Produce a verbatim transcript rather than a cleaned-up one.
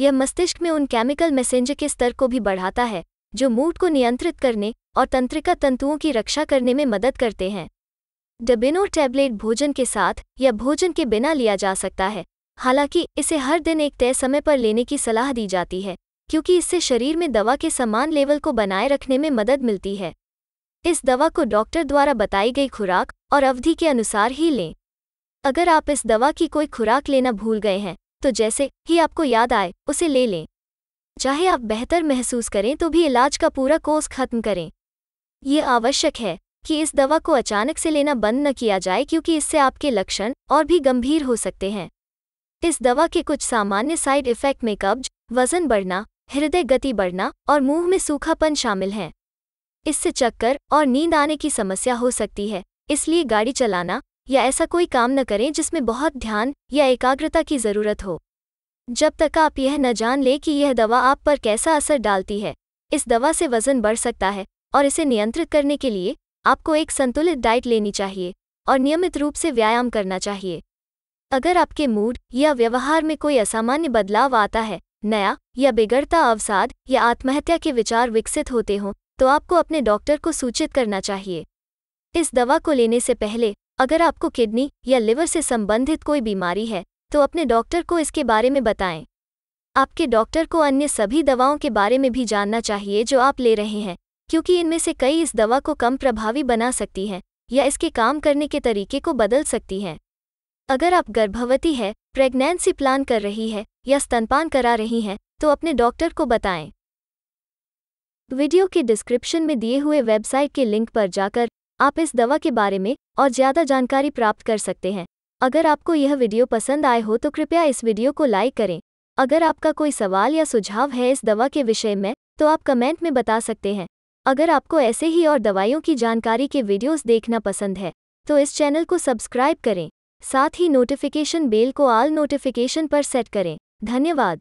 यह मस्तिष्क में उन केमिकल मैसेंजर के स्तर को भी बढ़ाता है जो मूड को नियंत्रित करने और तंत्रिका तंतुओं की रक्षा करने में मदद करते हैं। डुबिनोर टैबलेट भोजन के साथ या भोजन के बिना लिया जा सकता है। हालांकि इसे हर दिन एक तय समय पर लेने की सलाह दी जाती है क्योंकि इससे शरीर में दवा के समान लेवल को बनाए रखने में मदद मिलती है। इस दवा को डॉक्टर द्वारा बताई गई खुराक और अवधि के अनुसार ही लें। अगर आप इस दवा की कोई खुराक लेना भूल गए हैं तो जैसे ही आपको याद आए उसे ले लें। चाहे आप बेहतर महसूस करें तो भी इलाज का पूरा कोर्स खत्म करें। ये आवश्यक है कि इस दवा को अचानक से लेना बंद न किया जाए क्योंकि इससे आपके लक्षण और भी गंभीर हो सकते हैं। इस दवा के कुछ सामान्य साइड इफ़ेक्ट में कब्ज, वजन बढ़ना, हृदय गति बढ़ना और मुंह में सूखापन शामिल हैं। इससे चक्कर और नींद आने की समस्या हो सकती है, इसलिए गाड़ी चलाना या ऐसा कोई काम न करें जिसमें बहुत ध्यान या एकाग्रता की ज़रूरत हो जब तक आप यह न जान लें कि यह दवा आप पर कैसा असर डालती है। इस दवा से वज़न बढ़ सकता है और इसे नियंत्रित करने के लिए आपको एक संतुलित डाइट लेनी चाहिए और नियमित रूप से व्यायाम करना चाहिए। अगर आपके मूड या व्यवहार में कोई असामान्य बदलाव आता है, नया या बिगड़ता अवसाद या आत्महत्या के विचार विकसित होते हों तो आपको अपने डॉक्टर को सूचित करना चाहिए। इस दवा को लेने से पहले अगर आपको किडनी या लिवर से संबंधित कोई बीमारी है तो अपने डॉक्टर को इसके बारे में बताएं। आपके डॉक्टर को अन्य सभी दवाओं के बारे में भी जानना चाहिए जो आप ले रहे हैं क्योंकि इनमें से कई इस दवा को कम प्रभावी बना सकती हैं या इसके काम करने के तरीके को बदल सकती हैं। अगर आप गर्भवती है, प्रेगनेंसी प्लान कर रही है या स्तनपान करा रही हैं तो अपने डॉक्टर को बताएं। वीडियो के डिस्क्रिप्शन में दिए हुए वेबसाइट के लिंक पर जाकर आप इस दवा के बारे में और ज़्यादा जानकारी प्राप्त कर सकते हैं। अगर आपको यह वीडियो पसंद आए हो तो कृपया इस वीडियो को लाइक करें। अगर आपका कोई सवाल या सुझाव है इस दवा के विषय में तो आप कमेंट में बता सकते हैं। अगर आपको ऐसे ही और दवाइयों की जानकारी के वीडियोस देखना पसंद है तो इस चैनल को सब्सक्राइब करें। साथ ही नोटिफिकेशन बेल को ऑल नोटिफिकेशन पर सेट करें। धन्यवाद।